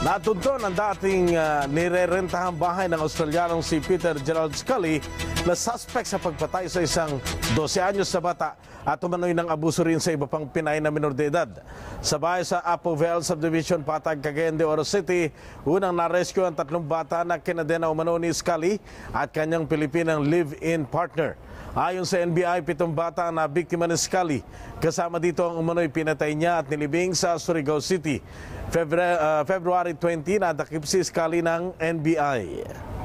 Natuntun ang dating nirerentahang bahay ng Australianong si Peter Gerald Scully na suspect sa pagpatay sa isang 12 anyos na bata at umano'y ng abuso rin sa iba pang Pinay na minor de edad. Sa bahay sa Apovel Subdivision, Patag, Kageende, Oro City, unang na-rescue ang 3 bata na kinadena umano ni Scully at kanyang Pilipinang live-in partner. Ayon sa NBI, 7 bata na biktima ni Scully. Kasama dito ang umano'y pinatay niya at nilibing sa Surigao City. February 20, nadakip si Scully ng NBI.